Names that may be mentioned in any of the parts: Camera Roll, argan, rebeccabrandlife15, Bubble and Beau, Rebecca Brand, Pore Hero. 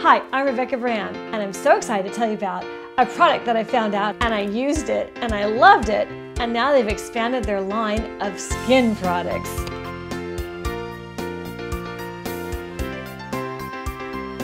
Hi, I'm Rebecca Brand, and I'm so excited to tell you about a product that I found out and I used it and I loved it, and now they've expanded their line of skin products.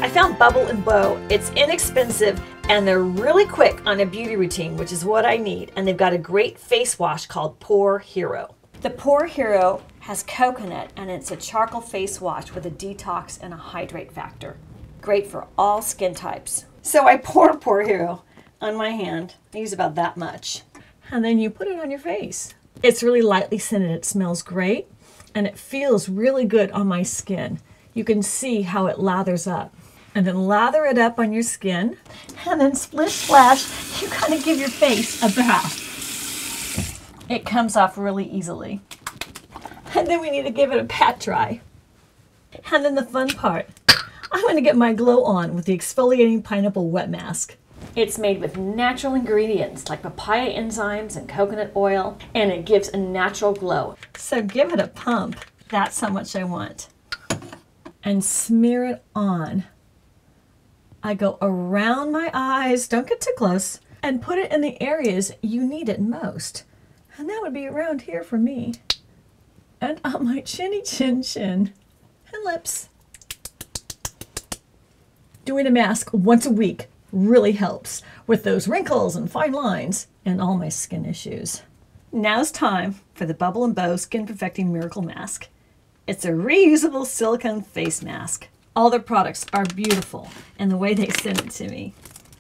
I found Bubble and Beau. It's inexpensive and they're really quick on a beauty routine, which is what I need, and they've got a great face wash called Pore Hero. The Pore Hero has coconut, and it's a charcoal face wash with a detox and a hydrate factor. Great for all skin types. So I pour Pore Hero on my hand. I use about that much. And then you put it on your face. It's really lightly scented. It smells great and it feels really good on my skin. You can see how it lathers up. And then lather it up on your skin. And then splish splash, you kind of give your face a bath. It comes off really easily. And then we need to give it a pat dry. And then the fun part, I'm going to get my glow on with the exfoliating pineapple wet mask. It's made with natural ingredients like papaya enzymes and coconut oil, and it gives a natural glow. So give it a pump. That's how much I want. And smear it on. I go around my eyes, don't get too close, and put it in the areas you need it most. And that would be around here for me. And on my chinny chin chin and lips. Doing a mask once a week really helps with those wrinkles and fine lines and all my skin issues. Now's time for the Bubble and Beau Skin Perfecting Miracle Mask. It's a reusable silicone face mask. All their products are beautiful and the way they send it to me.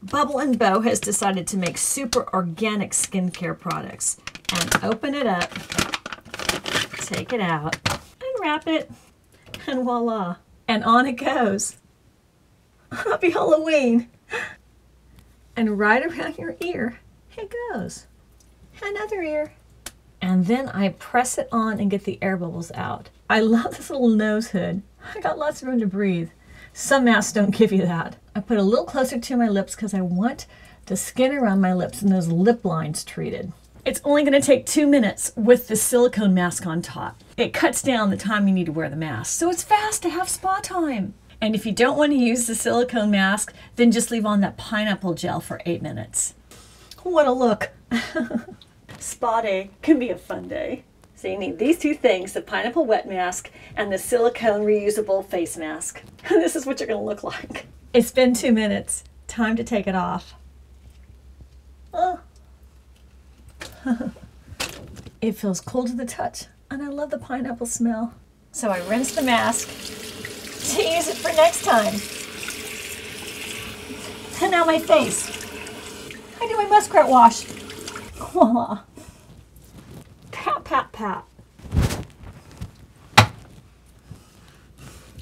Bubble and Beau has decided to make super organic skincare products. And open it up, take it out, and wrap it, and voila. And on it goes. Happy Halloween. And right around your ear, it goes. Another ear. And then I press it on and get the air bubbles out. I love this little nose hood. I got lots of room to breathe. Some masks don't give you that. I put a little closer to my lips because I want the skin around my lips and those lip lines treated. It's only going to take 2 minutes with the silicone mask on top. It cuts down the time you need to wear the mask. So it's fast to have spa time. And if you don't want to use the silicone mask, then just leave on that pineapple gel for 8 minutes. What a look. Spa day can be a fun day. So you need these two things, the pineapple wet mask and the silicone reusable face mask. And this is what you're going to look like. It's been 2 minutes. Time to take it off. Oh. It feels cool to the touch, and I love the pineapple smell. So I rinse the mask to use it for next time. And now my face. I do my muskrat wash. Voila. Pat, pat, pat.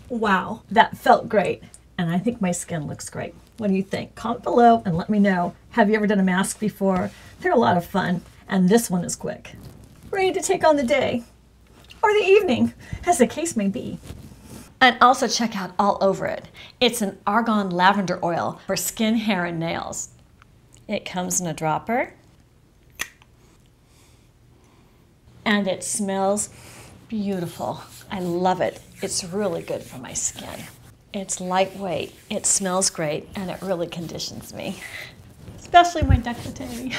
Wow, that felt great. And I think my skin looks great. What do you think? Comment below and let me know. Have you ever done a mask before? They're a lot of fun. And this one is quick. Ready to take on the day or the evening, as the case may be. And also check out All Over It. It's an argan lavender oil for skin, hair, and nails. It comes in a dropper. And it smells beautiful. I love it. It's really good for my skin. It's lightweight, it smells great, and it really conditions me. Especially my décolleté.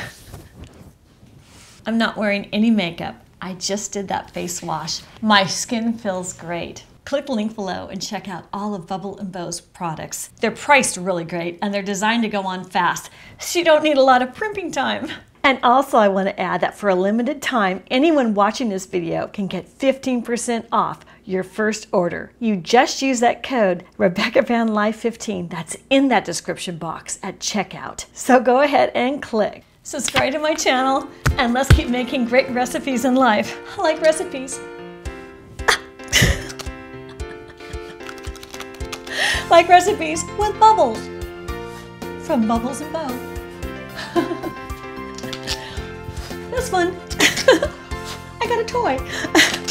I'm not wearing any makeup. I just did that face wash. My skin feels great. Click the link below and check out all of Bubble and Beau's products. They're priced really great and they're designed to go on fast, so you don't need a lot of primping time. And also I want to add that for a limited time, anyone watching this video can get 15% off your first order. You just use that code rebeccabrandlife15 that's in that description box at checkout. So go ahead and click. Subscribe to my channel and let's keep making great recipes in life. I like recipes. Like recipes with bubbles from Bubbles and Beau. This one, I got a toy.